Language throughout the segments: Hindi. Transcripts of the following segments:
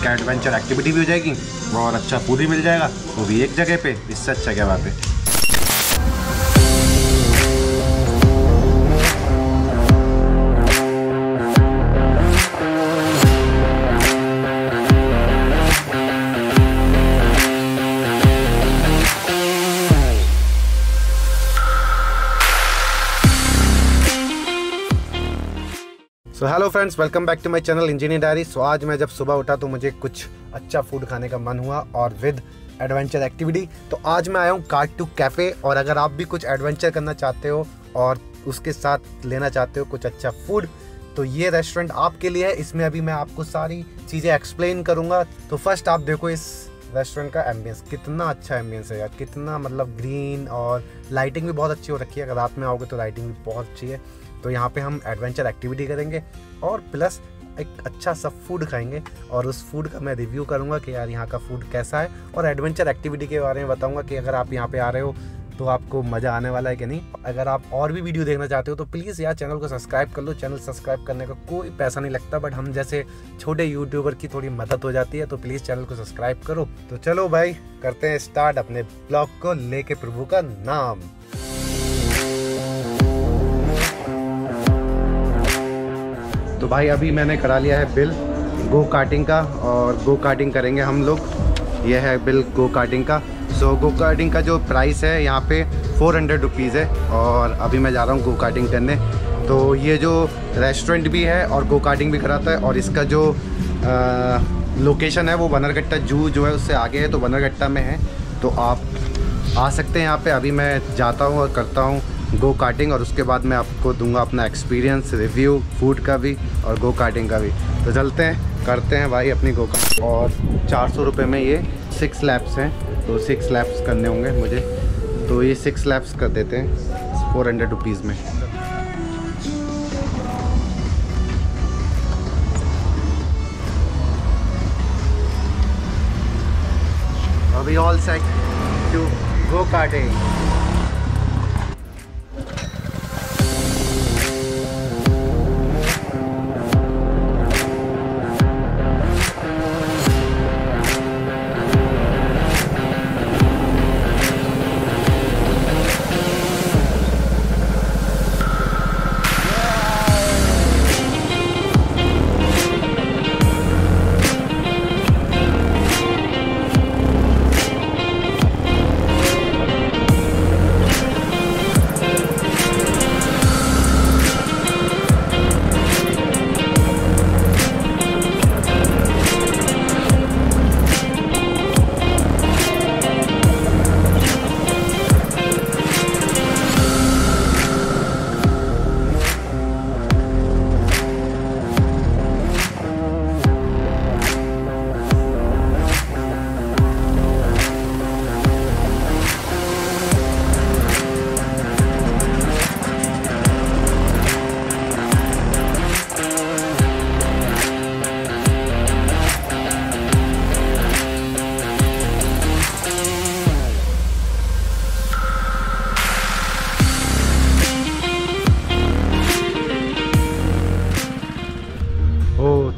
एक एडवेंचर एक्टिविटी भी हो जाएगी और अच्छा फूड भी मिल जाएगा, वो भी एक जगह पे। इससे अच्छा क्या बात है। So hello friends, welcome back to my channel engineer diary. So आज मैं जब सुबह उठा तो मुझे कुछ अच्छा फूड खाने का मन हुआ और विद एडवेंचर एक्टिविटी, तो आज मैं आया हूँ कार्ट 2 कैफ़े। और अगर आप भी कुछ एडवेंचर करना चाहते हो और उसके साथ लेना चाहते हो कुछ अच्छा फूड, तो ये रेस्टोरेंट आपके लिए है। इसमें अभी मैं आपको सारी चीज़ें एक्सप्लेन करूँगा। तो फर्स्ट आप देखो इस रेस्टोरेंट का एम्बियंस, कितना अच्छा एम्बियंस है यार, कितना मतलब ग्रीन, और लाइटिंग भी बहुत अच्छी हो रखी है। अगर रात में आओगे तो लाइटिंग भी बहुत अच्छी है। तो यहाँ पे हम एडवेंचर एक्टिविटी करेंगे और प्लस एक अच्छा सा फूड खाएंगे और उस फूड का मैं रिव्यू करूँगा कि यार यहाँ का फूड कैसा है, और एडवेंचर एक्टिविटी के बारे में बताऊँगा कि अगर आप यहाँ पे आ रहे हो तो आपको मज़ा आने वाला है कि नहीं। अगर आप और भी वीडियो देखना चाहते हो तो प्लीज़ यार चैनल को सब्सक्राइब कर लो। चैनल सब्सक्राइब करने का कोई पैसा नहीं लगता, बट हम जैसे छोटे यूट्यूबर की थोड़ी मदद हो जाती है। तो प्लीज़ चैनल को सब्सक्राइब करो। तो चलो भाई करते हैं स्टार्ट अपने ब्लॉग को लेके प्रभु का नाम। तो भाई अभी मैंने करा लिया है बिल गो कार्टिंग का, और गो कार्टिंग करेंगे हम लोग। यह है बिल गो कार्टिंग का। सो गो कार्टिंग का जो प्राइस है यहाँ पे 400 रुपीज़ है, और अभी मैं जा रहा हूँ गो कार्टिंग करने। तो ये जो रेस्टोरेंट भी है और गो कार्टिंग भी कराता है, और इसका जो लोकेशन है वो बनरघट्टा जू जो है उससे आगे है, तो बनरघट्टा में है। तो आप आ सकते हैं यहाँ पे। अभी मैं जाता हूँ और करता हूँ गो कार्टिंग, और उसके बाद मैं आपको दूंगा अपना एक्सपीरियंस, रिव्यू फूड का भी और गो कार्टिंग का भी। तो चलते हैं, करते हैं भाई अपनी गो कार्टिंग। और 400 रुपये में ये 6 लैप्स हैं, तो 6 लैप्स करने होंगे मुझे। तो ये 6 लैप्स कर देते हैं 400 रुपीज़ में। अभी all set to go karting.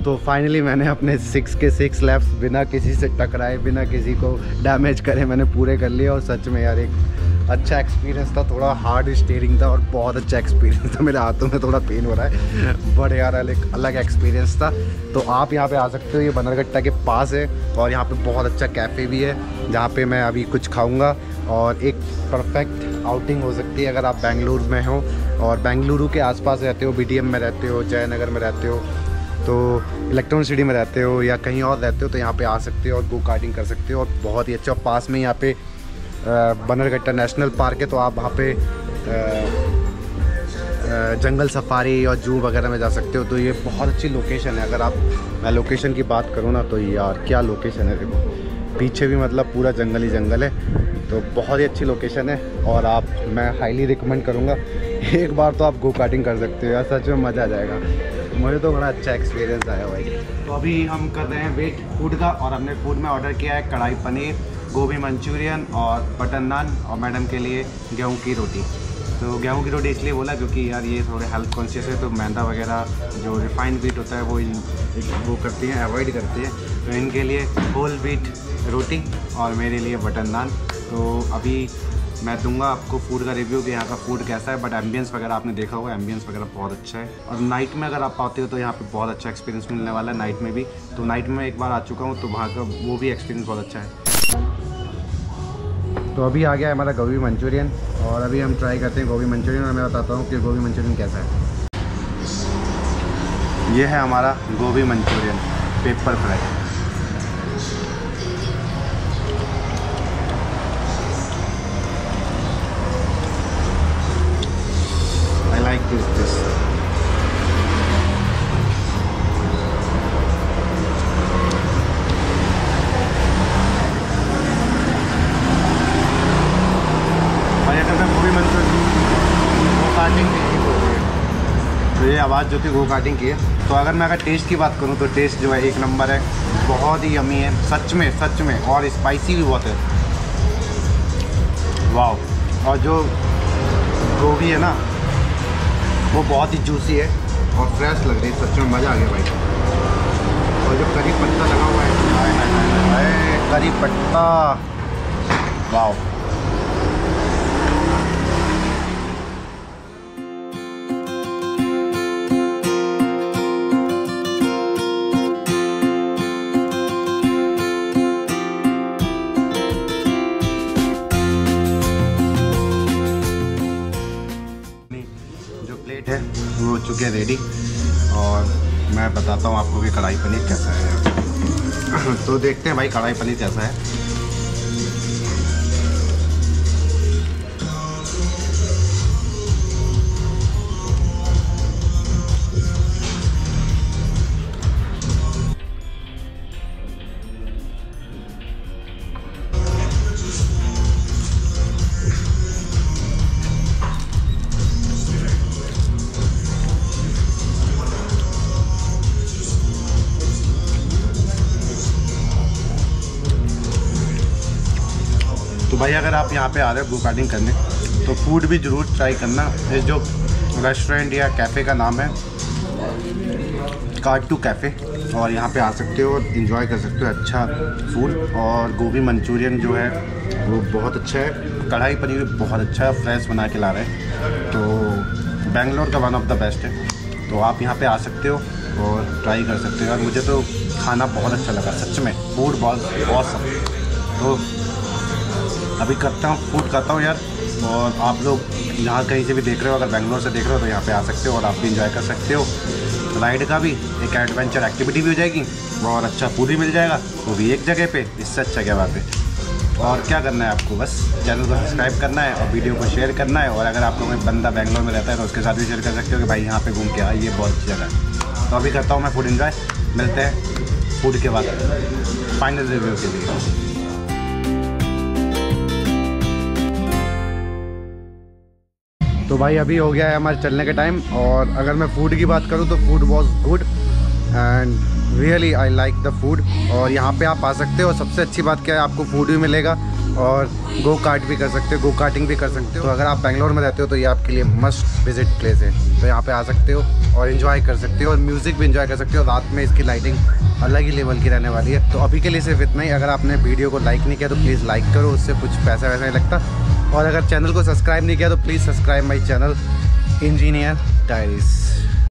तो फाइनली मैंने अपने 6 के 6 लैप्स बिना किसी से टकराए, बिना किसी को डैमेज करे मैंने पूरे कर लिए। और सच में यार एक अच्छा एक्सपीरियंस था। थोड़ा हार्ड स्टीयरिंग था और बहुत अच्छा एक्सपीरियंस था। मेरे हाथों में थोड़ा पेन हो रहा है, बट यार एक अलग एक्सपीरियंस था। तो आप यहाँ पे आ सकते हो, ये बनरघट्टा के पास है, और यहाँ पे बहुत अच्छा कैफ़े भी है जहाँ पे मैं अभी कुछ खाऊँगा। और एक परफेक्ट आउटिंग हो सकती है अगर आप बेंगलुर में हो और बेंगलुरु के आसपास रहते हो, BDM में रहते हो, जयनगर में रहते हो, तो इलेक्ट्रॉनिक सिटी में रहते हो या कहीं और रहते हो, तो यहाँ पे आ सकते हो और गो कार्टिंग कर सकते हो। और बहुत ही अच्छा, पास में यहाँ पे बनरघट्टा नेशनल पार्क है, तो आप वहाँ पे जंगल सफारी और जू वगैरह में जा सकते हो। तो ये बहुत अच्छी लोकेशन है। अगर आप, मैं लोकेशन की बात करूँ ना, तो यार क्या लोकेशन है। देखो पीछे भी मतलब पूरा जंगल ही जंगल है, तो बहुत ही अच्छी लोकेशन है। और आप, मैं हाईली रिकमेंड करूँगा, एक बार तो आप गो कार्टिंग कर सकते हो यार, सच में मज़ा आ जाएगा। मुझे तो बड़ा अच्छा एक्सपीरियंस आया भाई। तो अभी हम कर रहे हैं वेट फूड का, और हमने फूड में ऑर्डर किया है कढ़ाई पनीर, गोभी मंचूरियन और बटर नान, और मैडम के लिए गेहूँ की रोटी। तो गेहूं की रोटी इसलिए बोला क्योंकि यार ये थोड़े हेल्थ कॉन्शियस है, तो मैदा वगैरह जो रिफाइंड व्हीट होता है वो करती हैं, अवॉइड करती है। तो इनके लिए होल व्हीट रोटी और मेरे लिए बटर नान। तो अभी मैं दूंगा आपको फूड का रिव्यू कि यहाँ का फूड कैसा है, बट एम्बियंस वगैरह आपने देखा होगा, एम्बियंस वगैरह बहुत अच्छा है। और नाइट में अगर आप आते हो तो यहाँ पे बहुत अच्छा एक्सपीरियंस मिलने वाला है नाइट में भी। तो नाइट में एक बार आ चुका हूँ तो वहाँ का वो भी एक्सपीरियंस बहुत अच्छा है। तो अभी आ गया है हमारा गोभी मंचूरियन और अभी हम ट्राई करते हैं गोभी मंचूरियन और मैं बताता हूँ कि गोभी मंचूरियन कैसा है। यह है हमारा गोभी मंचूरियन पेपर फ्राई। आवाज़ जो थी वो काटिंग की है। तो अगर मैं टेस्ट की बात करूँ तो टेस्ट जो है एक नंबर है, बहुत ही यमी है सच में, और स्पाइसी भी बहुत है, वाह। और जो गोभी है ना वो बहुत ही जूसी है और फ्रेश लग रही है, सच में मज़ा आ गया भाई। और जो करी पत्ता लगा हुआ है, करी पत्ता, वाह। है वो हो चुके हैं रेडी और मैं बताता हूँ आपको कि कढ़ाई पनीर कैसा है। तो देखते हैं भाई कढ़ाई पनीर कैसा है। भाई अगर आप यहाँ पे आ रहे हो गोकार्टिंग करने तो फूड भी ज़रूर ट्राई करना। इस जो रेस्टोरेंट या कैफ़े का नाम है कार्ट 2 कैफ़े, और यहाँ पे आ सकते हो, एंजॉय कर सकते हो अच्छा फूड। और गोभी मंचूरियन जो है वो बहुत अच्छा है, कढ़ाई पनीर भी बहुत अच्छा है, फ्रेश बना के ला रहे हैं। तो बेंगलोर का वन ऑफ द बेस्ट है, तो आप यहाँ पर आ सकते हो और ट्राई कर सकते हो। और मुझे तो खाना बहुत अच्छा लगा सच में, फूड बहुत। तो अभी फूड करता हूँ यार। और आप लोग यहाँ कहीं से भी देख रहे हो, अगर बेंगलोर से देख रहे हो तो यहाँ पे आ सकते हो और आप भी इंजॉय कर सकते हो। राइड का भी एक एडवेंचर एक्टिविटी भी हो जाएगी और अच्छा फूड भी मिल जाएगा, वो भी एक जगह पे। इससे अच्छा क्या बात है। और क्या करना है आपको, बस चैनल को सब्सक्राइब करना है और वीडियो को शेयर करना है। और अगर आपको कोई बंदा बेंगलोर में रहता है तो उसके साथ भी शेयर कर सकते हो कि भाई यहाँ पर घूम के आए, ये बहुत अच्छी जगह है। तो अभी करता हूँ मैं फूड इंजॉय, मिलते हैं फूड के बाद फाइनल रिव्यू के लिए। तो भाई अभी हो गया है हमारे चलने के टाइम, और अगर मैं फ़ूड की बात करूं तो food was good and really I like the food. और यहाँ पे आप आ सकते हो, सबसे अच्छी बात क्या है, आपको फूड भी मिलेगा और गो कार्ट भी कर सकते हो, गो कार्टिंग भी कर सकते हो। तो अगर आप बेंगलोर में रहते हो तो ये आपके लिए मस्ट विजिट प्लेस है, तो यहाँ पे आ सकते हो और इन्जॉय कर सकते हो और म्यूज़िक भी इन्जॉय कर सकते हो। रात में इसकी लाइटिंग अलग ही लेवल की रहने वाली है। तो अभी के लिए सिर्फ इतना ही। अगर आपने वीडियो को लाइक नहीं किया तो प्लीज़ लाइक करो, उससे कुछ पैसा वैसा नहीं लगता। और अगर चैनल को सब्सक्राइब नहीं किया तो please subscribe my channel engineer diaries.